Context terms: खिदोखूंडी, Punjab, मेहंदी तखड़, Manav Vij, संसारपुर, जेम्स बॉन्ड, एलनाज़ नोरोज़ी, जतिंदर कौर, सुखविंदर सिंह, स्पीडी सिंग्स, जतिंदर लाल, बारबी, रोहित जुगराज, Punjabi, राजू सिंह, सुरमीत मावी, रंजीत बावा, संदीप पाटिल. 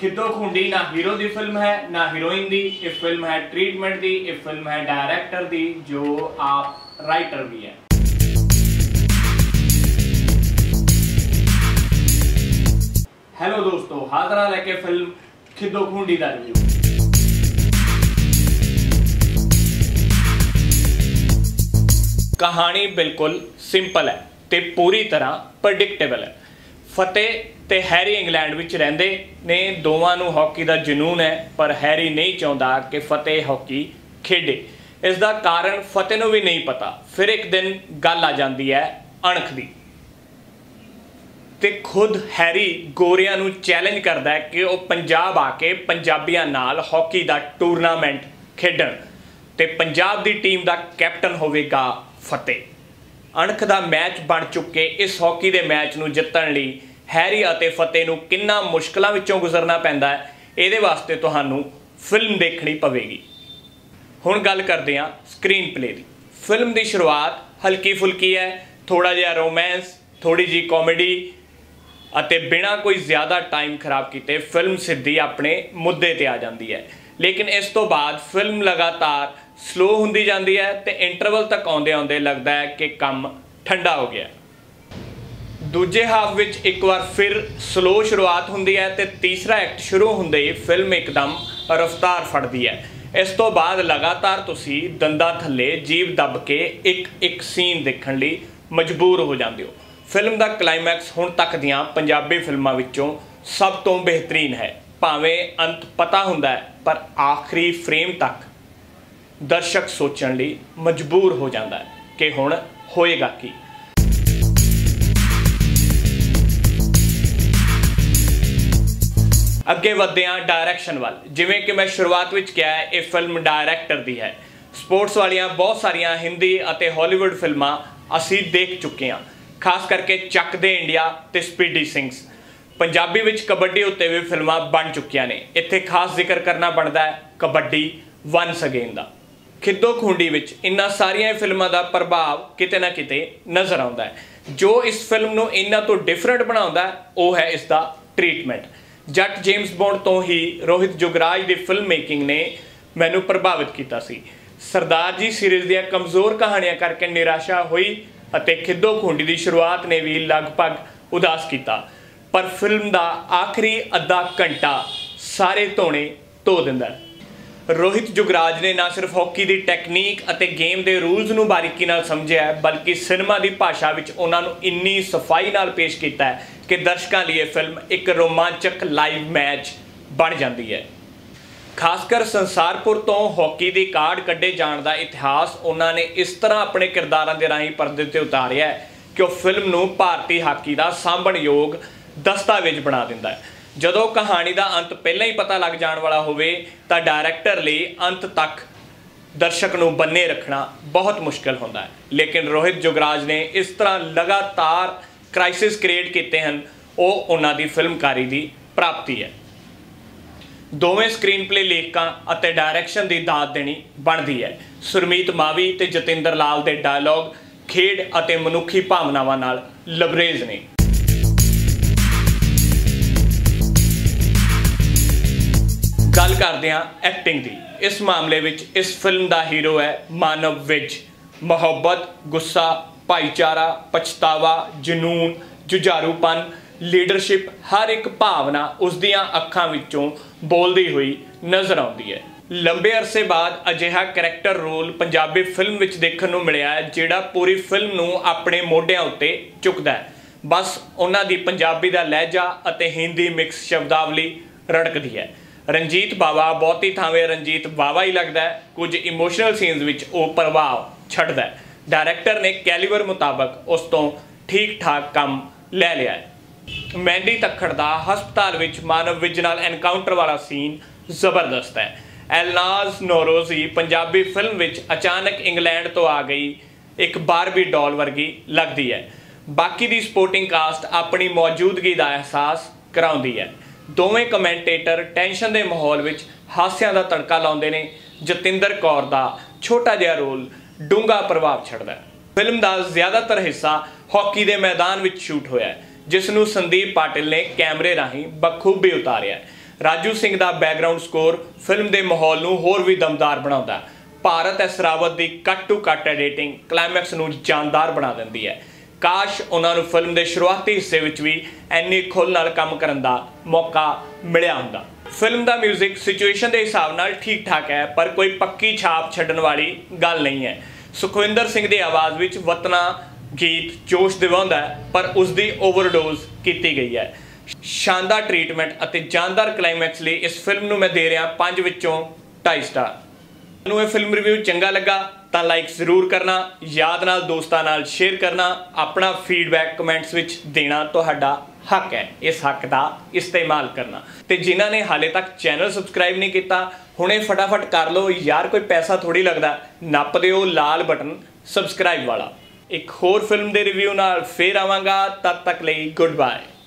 खिदोखूंडी ना हीरो दी फिल्म है ना हीरोइन दी, ये फिल्म है ट्रीटमेंट दी, ये फिल्म है डायरेक्टर दी जो आप राइटर भी है। हेलो दोस्तों, हाजरा लेके फिल्म खिदोखूंडी दा रिव्यू। कहानी बिल्कुल सिंपल है ते पूरी तरह प्रडिक्टेबल है। फतेह ते हैरी इंग्लैंड विच रहंदे ने, दोवां नूं हॉकी दा जुनून है पर हैरी नहीं चाहुंदा कि फतेह हॉकी खेडे। इस दा कारण फतेह नूं भी नहीं पता। फिर एक दिन गल आ जांदी है अणख दी ते खुद हैरी गोरियां नूं चैलेंज करदा है कि वह पंजाब आके पंजाबियां नाल हॉकी दा टूरनामेंट खेडण ते पंजाब दी टीम दा कैप्टन होवेगा फतेह। अणख दा मैच बन चुके इस हॉकी दे मैच नूं जितण लई हैरी अते फतेह नूं किन्ना मुश्किलां विचों गुजरना पैंदा है, इहदे वास्ते तुहानूं फिल्म देखणी पवेगी। हुण गल करदे हां स्क्रीन प्ले दी। फिल्म दी शुरुआत हल्की फुल्की है, थोड़ा जिहा रोमांस, थोड़ी जी कॉमेडी अते बिना कोई ज़्यादा टाइम खराब कीते फिल्म सिद्धी अपने मुद्दे ते आ जांदी है। लेकिन इस तो बाद फिल्म लगातार स्लो हुंदी जाती है तो इंटरवल तक आउंदे आउंदे लगता है कि काम ठंडा हो गया। दूजे हाफ विच एक बार फिर स्लो शुरुआत हुंदी है तो तीसरा एक्ट शुरू हुंदे ही फिल्म एकदम रफ्तार फड़दी है। इस तो बाद लगातार तुसी दंदा थले जीभ दब के एक एक सीन देखने लई मजबूर हो जाते हो। फिल्म का क्लाइमैक्स हुण तक दियां पंजाबी फिल्मां विचों सब तो बेहतरीन है। भावें अंत पता हुंदा है पर आखिरी फ्रेम तक दर्शक सोचण लई मजबूर हो जाता है कि हुण होएगा की। अगे वधियां डायरैक्शन वाल, जिवें कि मैं शुरुआत विच कहा है ये फिल्म डायरैक्टर दी है। स्पोर्ट्स वालियां बहुत सारियां हिंदी अते हॉलीवुड फिल्मां असीं देख चुके हैं, खास करके चक दे इंडिया ते स्पीडी सिंग्स। पंजाबी विच कबड्डी उत्ते भी फिल्मां बन चुकिया ने। इत्थे खास जिक्र करना बनता है कबड्डी वंस अगेन दा। खिदोखूंडी विच इन्हां सारियां फिल्मां दा प्रभाव किते ना किते नज़र आउंदा है। जो इस फिल्म नूं इन्हां तो डिफरेंट बनाउंदा है ओह है इसदा ट्रीटमेंट। जट जेम्स बॉन्ड तो ही रोहित जुगराज दी फिल्म मेकिंग ने मैनूं प्रभावित कीता सी। सरदार जी सीरीज़ दीआं कमज़ोर कहानियां करके निराशा हुई अते खिदोखूंडी दी शुरुआत ने भी लगभग उदास कीता, पर फिल्म दा आखिरी अद्धा घंटा सारे धोने धो दिंदा है। रोहित जुगराज ने ना सिर्फ हॉकी की टैक्नीक अते गेम के रूल्स नूं बारीकी नाल समझिया है बल्कि सिनेमा की भाषा में उन्होंने इन्नी सफाई नाल पेश किया है कि दर्शकों लिए फिल्म एक रोमांचक लाइव मैच बन जाती है। खासकर संसारपुर तो हॉकी की कार्ड कढ़े जाने का इतिहास उन्होंने इस तरह अपने किरदारों के राही परदे ते उतारिया है कि वह फिल्म नूं भारतीय हॉकी का सांभण योग दस्तावेज बना दिंदा है। जदों कहानी का अंत पहले ही पता लग जाने वाला हो तो डायरैक्टर लिए अंत तक दर्शक नूं बन्ने रखना बहुत मुश्किल होता है। लेकिन रोहित जुगराज ने इस तरह लगातार क्राइसिस क्रिएट किए हैं, वो उन्हां दी फिल्मकारी की प्राप्ति है। दोवें स्क्रीन प्ले लेखकां अते डायरैक्शन की दाद देनी बनती है। सुरमीत मावी ते जतिंदर लाल के डायलॉग खेड अते मनुखी भावनावां नाल लबरेज ने। गल करते हैं एक्टिंग की। इस मामले विच इस फिल्म का हीरो है मानव विज। मुहब्बत, गुस्सा, भाईचारा, पछतावा, जुनून, जुझारूपन, लीडरशिप, हर एक भावना उस दियां अखां विचों बोलती हुई नज़र आती है। लंबे अरसे बाद अजिहा करैक्टर रोल पंजाबी फिल्म विच देखण नूं मिलिया है जिहड़ा पूरी फिल्म नूं अपने मोढियां उत्ते चुकदा है। बस उन्हां दी पंजाबी दा लहजा अते हिंदी मिक्स शब्दावली रड़कदी है। रंजीत बावा बहुती थावे रंजीत बावा ही लगता है, कुछ इमोशनल सीन्स विच वह प्रभाव छड्डदा है। डायरैक्टर ने कैलीवर मुताबक उस तो ठीक ठाक काम ले लिया है। मेहंदी तखड़ का हस्पताल विच मानव विज नाल एनकाउंटर वाला सीन जबरदस्त है। एलनाज़ नोरोज़ी पंजाबी फिल्म विच अचानक इंग्लैंड तो आ गई एक बारबी डॉल वर्गी लगती है। बाकी दी सपोर्टिंग कास्ट अपनी मौजूदगी का एहसास कराउंदी है। दोवें कमेंटेटर टेंशन के माहौल में हास्या का तड़का लाते हैं। जतिंदर कौर का छोटा जिहा रोल डूंगा प्रभाव छड़ता है। फिल्म का ज़्यादातर हिस्सा हॉकी के मैदान में शूट होया है जिसनों संदीप पाटिल ने कैमरे राही बखूबी उतारिया है। ਰਾਜੂ ਸਿੰਘ ਦਾ ਬੈਕਗ੍ਰਾਉਂਡ ਸਕੋਰ ਫਿਲਮ ਦੇ ਮਾਹੌਲ ਨੂੰ ਹੋਰ ਵੀ ਦਮਦਾਰ ਬਣਾਉਂਦਾ। ਭਾਰਤ ਇਸ ਰਾਵਤ ਦੀ ਕੱਟ ਟੂ ਕੱਟ ਐਡੀਟਿੰਗ ਕਲਾਈਮੈਕਸ ਨੂੰ ਜਾਨਦਾਰ ਬਣਾ ਦਿੰਦੀ ਹੈ। ਕਾਸ਼ ਉਹਨਾਂ ਨੂੰ ਫਿਲਮ ਦੇ ਸ਼ੁਰੂਆਤੀ ਹਿੱਸੇ ਵਿੱਚ ਵੀ ਇੰਨੀ ਖੁੱਲ੍ਹ ਨਾਲ ਕੰਮ ਕਰਨ ਦਾ ਮੌਕਾ ਮਿਲਿਆ ਹੁੰਦਾ। ਫਿਲਮ ਦਾ ਮਿਊਜ਼ਿਕ ਸਿਚੁਏਸ਼ਨ ਦੇ ਹਿਸਾਬ ਨਾਲ ਠੀਕ ਠਾਕ ਹੈ, ਪਰ ਕੋਈ ਪੱਕੀ ਛਾਪ ਛੱਡਣ ਵਾਲੀ ਗੱਲ ਨਹੀਂ ਹੈ। ਸੁਖਵਿੰਦਰ ਸਿੰਘ ਦੀ ਆਵਾਜ਼ ਵਿੱਚ ਵਤਨਾ ਗੀਤ ਜੋਸ਼ ਦਿਵਾਉਂਦਾ ਹੈ, ਪਰ ਉਸ ਦੀ ਓਵਰਡੋਜ਼ ਕੀਤੀ ਗਈ ਹੈ। ਸ਼ਾਨਦਾਰ ਟ੍ਰੀਟਮੈਂਟ ਅਤੇ ਜਾਨਦਾਰ ਕਲਾਈਮੈਕਸ ਲਈ ਇਸ ਫਿਲਮ ਨੂੰ ਮੈਂ ਦੇ ਰਿਹਾ 5 ਵਿੱਚੋਂ 2.5 ਸਟਾਰ। ਤੁਹਾਨੂੰ ਇਹ ਫਿਲਮ ਰਿਵਿਊ ਚੰਗਾ ਲੱਗਾ ਤਾਂ ਲਾਈਕ ਜ਼ਰੂਰ ਕਰਨਾ, ਯਾਦ ਨਾਲ ਦੋਸਤਾਂ ਨਾਲ ਸ਼ੇਅਰ ਕਰਨਾ। ਆਪਣਾ ਫੀਡਬੈਕ ਕਮੈਂਟਸ ਵਿੱਚ ਦੇਣਾ ਤੁਹਾਡਾ ਹੱਕ ਹੈ, ਇਸ ਹੱਕ ਦਾ ਇਸਤੇਮਾਲ ਕਰਨਾ। ਤੇ ਜਿਨ੍ਹਾਂ ਨੇ ਹਾਲੇ ਤੱਕ ਚੈਨਲ ਸਬਸਕ੍ਰਾਈਬ ਨਹੀਂ ਕੀਤਾ, ਹੁਣੇ ਫਟਾਫਟ ਕਰ ਲਓ ਯਾਰ, ਕੋਈ ਪੈਸਾ ਥੋੜੀ ਲੱਗਦਾ। ਨੱਪ ਦਿਓ ਲਾਲ ਬਟਨ ਸਬਸਕ੍ਰਾਈਬ ਵਾਲਾ। ਇੱਕ ਹੋਰ ਫਿਲਮ ਦੇ ਰਿਵਿਊ ਨਾਲ ਫੇਰ ਆਵਾਂਗਾ, ਤਦ ਤੱਕ ਲਈ ਗੁੱਡ ਬਾਏ।